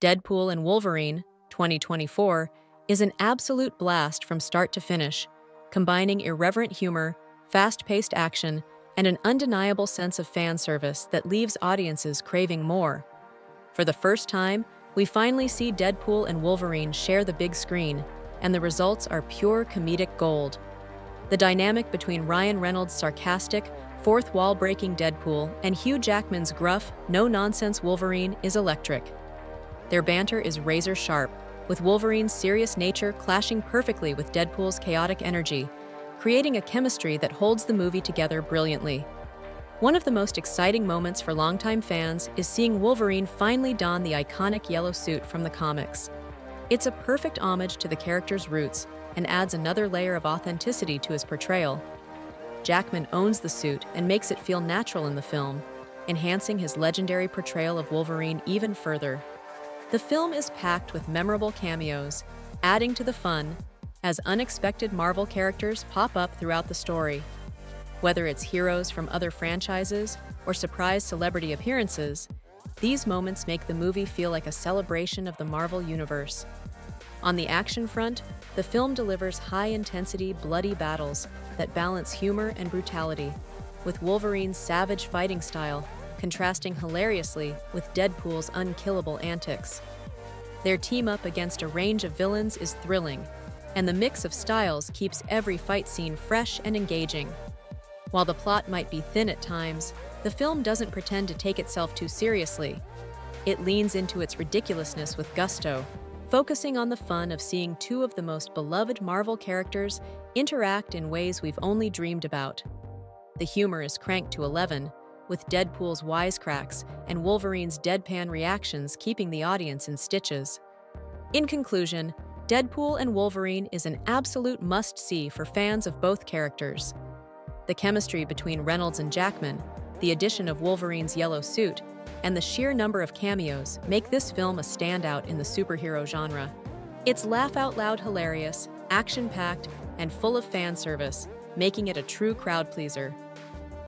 Deadpool and Wolverine, 2024, is an absolute blast from start to finish, combining irreverent humor, fast-paced action, and an undeniable sense of fan service that leaves audiences craving more. For the first time, we finally see Deadpool and Wolverine share the big screen, and the results are pure comedic gold. The dynamic between Ryan Reynolds' sarcastic, fourth-wall-breaking Deadpool and Hugh Jackman's gruff, no-nonsense Wolverine is electric. Their banter is razor-sharp, with Wolverine's serious nature clashing perfectly with Deadpool's chaotic energy, creating a chemistry that holds the movie together brilliantly. One of the most exciting moments for longtime fans is seeing Wolverine finally don the iconic yellow suit from the comics. It's a perfect homage to the character's roots and adds another layer of authenticity to his portrayal. Jackman owns the suit and makes it feel natural in the film, enhancing his legendary portrayal of Wolverine even further. The film is packed with memorable cameos, adding to the fun, as unexpected Marvel characters pop up throughout the story. Whether it's heroes from other franchises or surprise celebrity appearances, these moments make the movie feel like a celebration of the Marvel Universe. On the action front, the film delivers high-intensity, bloody battles that balance humor and brutality, with Wolverine's savage fighting style contrasting hilariously with Deadpool's unkillable antics. Their team up against a range of villains is thrilling, and the mix of styles keeps every fight scene fresh and engaging. While the plot might be thin at times, the film doesn't pretend to take itself too seriously. It leans into its ridiculousness with gusto, focusing on the fun of seeing two of the most beloved Marvel characters interact in ways we've only dreamed about. The humor is cranked to 11, with Deadpool's wisecracks and Wolverine's deadpan reactions keeping the audience in stitches. In conclusion, Deadpool and Wolverine is an absolute must-see for fans of both characters. The chemistry between Reynolds and Jackman, the addition of Wolverine's yellow suit, and the sheer number of cameos make this film a standout in the superhero genre. It's laugh-out-loud hilarious, action-packed, and full of fan service, making it a true crowd-pleaser.